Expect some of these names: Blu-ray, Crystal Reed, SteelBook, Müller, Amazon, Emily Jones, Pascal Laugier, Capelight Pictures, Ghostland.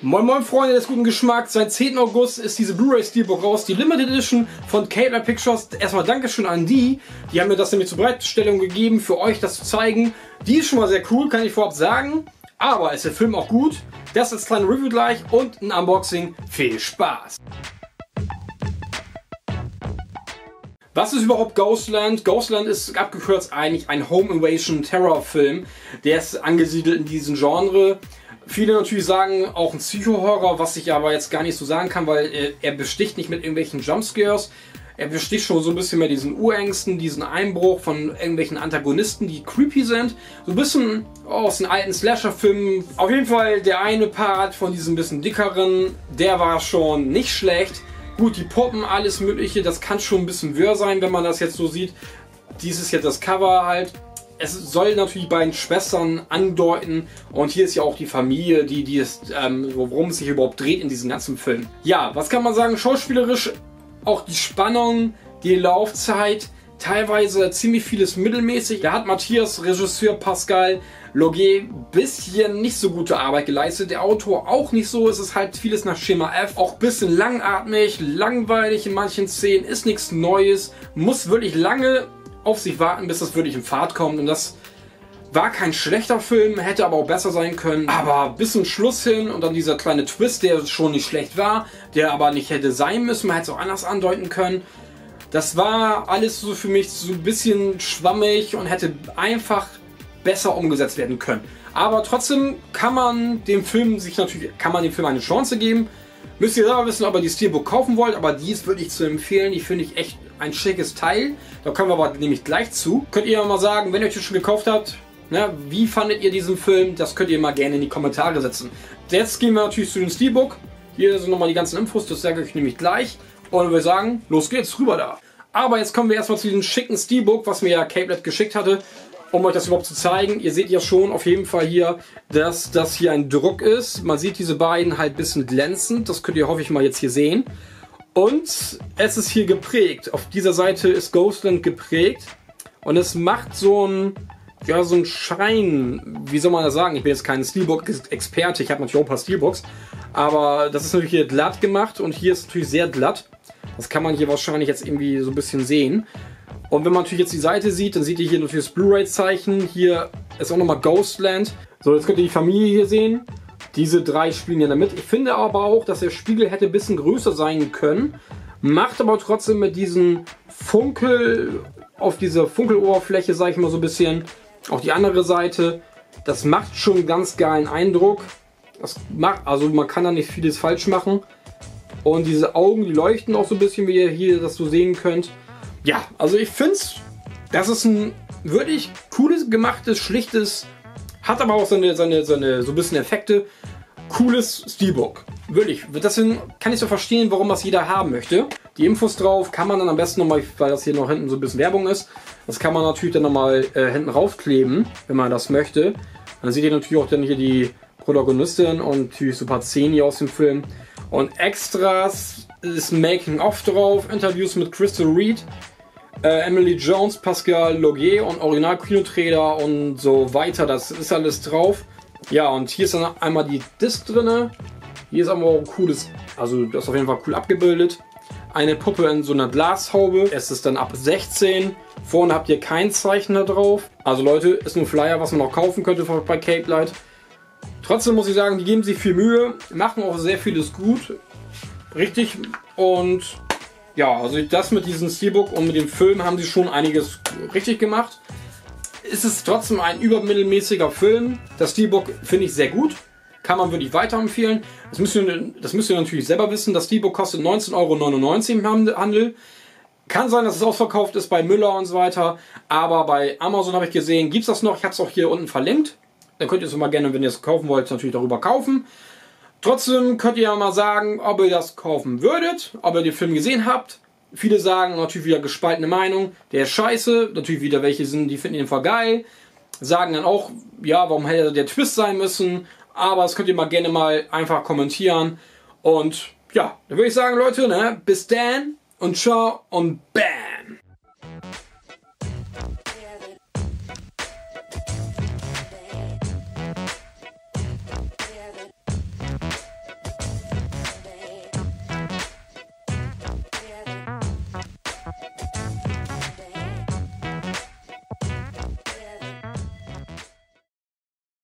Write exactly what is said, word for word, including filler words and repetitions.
Moin moin Freunde des guten Geschmacks, seit zehnten August ist diese Blu-ray Steelbook raus, die Limited Edition von Capelight Pictures. Erstmal Dankeschön an die, die haben mir das nämlich zur Bereitstellung gegeben, für euch das zu zeigen. Die ist schon mal sehr cool, kann ich vorab sagen, aber ist der Film auch gut? Das ist ein kleines Review gleich und ein Unboxing, viel Spaß! Was ist überhaupt Ghostland? Ghostland ist abgekürzt eigentlich ein Home Invasion Terror Film, der ist angesiedelt in diesem Genre. Viele natürlich sagen auch ein Psycho-Horror, was ich aber jetzt gar nicht so sagen kann, weil äh, er besticht nicht mit irgendwelchen Jumpscares. Er besticht schon so ein bisschen mehr diesen Urängsten, diesen Einbruch von irgendwelchen Antagonisten, die creepy sind. So ein bisschen oh, aus den alten Slasher-Filmen. Auf jeden Fall der eine Part von diesem bisschen dickeren, der war schon nicht schlecht. Gut, die Puppen, alles mögliche, das kann schon ein bisschen wirr sein, wenn man das jetzt so sieht. Dies ist jetzt das Cover halt. Es soll natürlich die beiden Schwestern andeuten und hier ist ja auch die Familie, die, die ist, ähm, worum es sich überhaupt dreht in diesem ganzen Film. Ja, was kann man sagen? Schauspielerisch auch die Spannung, die Laufzeit, teilweise ziemlich vieles mittelmäßig. Da hat Matthias, Regisseur Pascal Laugier, ein bisschen nicht so gute Arbeit geleistet. Der Autor auch nicht so. Es ist halt vieles nach Schema F. Auch ein bisschen langatmig, langweilig in manchen Szenen, ist nichts Neues, muss wirklich lange auf sich warten, bis das wirklich in Fahrt kommt, und das war kein schlechter Film, hätte aber auch besser sein können, aber bis zum Schluss hin und dann dieser kleine Twist, der schon nicht schlecht war, der aber nicht hätte sein müssen, man hätte es auch anders andeuten können. Das war alles so für mich so ein bisschen schwammig und hätte einfach besser umgesetzt werden können. Aber trotzdem kann man dem Film sich natürlich, kann man dem Film eine Chance geben. Müsst ihr selber wissen, ob ihr die Steelbook kaufen wollt, aber die ist wirklich zu empfehlen. Die finde ich echt ein schickes Teil. Da kommen wir aber nämlich gleich zu. Könnt ihr mal sagen, wenn ihr euch schon gekauft habt, ne, wie fandet ihr diesen Film? Das könnt ihr mal gerne in die Kommentare setzen. Jetzt gehen wir natürlich zu dem Steelbook. Hier sind nochmal die ganzen Infos, das sage ich euch nämlich gleich. Und wir sagen, los geht's, rüber da. Aber jetzt kommen wir erstmal zu diesem schicken Steelbook, was mir ja Capelight geschickt hatte, um euch das überhaupt zu zeigen. Ihr seht ja schon auf jeden Fall hier, dass das hier ein Druck ist. Man sieht diese beiden halt ein bisschen glänzend. Das könnt ihr, hoffe ich, mal jetzt hier sehen. Und es ist hier geprägt. Auf dieser Seite ist Ghostland geprägt. Und es macht so einen, ja, so einen Schein. Wie soll man das sagen? Ich bin jetzt kein Steelbook-Experte. Ich habe natürlich auch ein paar Steelbooks. Aber das ist natürlich hier glatt gemacht. Und hier ist es natürlich sehr glatt. Das kann man hier wahrscheinlich jetzt irgendwie so ein bisschen sehen. Und wenn man natürlich jetzt die Seite sieht, dann seht ihr hier natürlich das Blu-ray-Zeichen. Hier ist auch nochmal Ghostland. So, jetzt könnt ihr die Familie hier sehen. Diese drei spielen ja damit. Ich finde aber auch, dass der Spiegel hätte ein bisschen größer sein können. Macht aber trotzdem mit diesem Funkel, auf dieser Funkeloberfläche, sage ich mal so ein bisschen, auch die andere Seite. Das macht schon einen ganz geilen Eindruck. Das macht, also man kann da nicht vieles falsch machen. Und diese Augen, die leuchten auch so ein bisschen, wie ihr hier das so sehen könnt. Ja, also ich finde es, das ist ein wirklich cooles, gemachtes, schlichtes, hat aber auch seine, seine, seine so ein bisschen Effekte, cooles Steelbook. Wirklich, deswegen kann ich so verstehen, warum das jeder haben möchte. Die Infos drauf kann man dann am besten nochmal, weil das hier noch hinten so ein bisschen Werbung ist, das kann man natürlich dann nochmal äh, hinten raufkleben, wenn man das möchte. Dann seht ihr natürlich auch dann hier die Protagonistin und natürlich so ein paar Szenen hier aus dem Film. Und Extras ist Making-of drauf, Interviews mit Crystal Reed, äh, Emily Jones, Pascal Laugier und Original-Kinotrailer und so weiter. Das ist alles drauf. Ja, und hier ist dann einmal die Disc drin. Hier ist aber auch ein cooles, also das ist auf jeden Fall cool abgebildet. Eine Puppe in so einer Glashaube. Es ist dann ab sechzehn. Vorne habt ihr kein Zeichen da drauf. Also Leute, ist ein Flyer, was man noch kaufen könnte bei Capelight. Trotzdem muss ich sagen, die geben sich viel Mühe, machen auch sehr vieles gut, richtig, und ja, also das mit diesem Steelbook und mit dem Film haben sie schon einiges richtig gemacht. Es ist trotzdem ein übermittelmäßiger Film. Das Steelbook finde ich sehr gut, kann man wirklich weiterempfehlen. Das müsst ihr, das müsst ihr natürlich selber wissen, das Steelbook kostet neunzehn Euro neunundneunzig im Handel. Kann sein, dass es ausverkauft ist bei Müller und so weiter, aber bei Amazon habe ich gesehen, gibt es das noch, ich habe es auch hier unten verlinkt. Dann könnt ihr es mal gerne, wenn ihr es kaufen wollt, natürlich darüber kaufen. Trotzdem könnt ihr ja mal sagen, ob ihr das kaufen würdet, ob ihr den Film gesehen habt. Viele sagen natürlich wieder gespaltene Meinung, der ist scheiße. Natürlich wieder welche sind, die finden ihn voll geil. Sagen dann auch, ja, warum hätte der Twist sein müssen. Aber das könnt ihr mal gerne mal einfach kommentieren. Und ja, dann würde ich sagen, Leute, ne, bis dann und ciao und bam.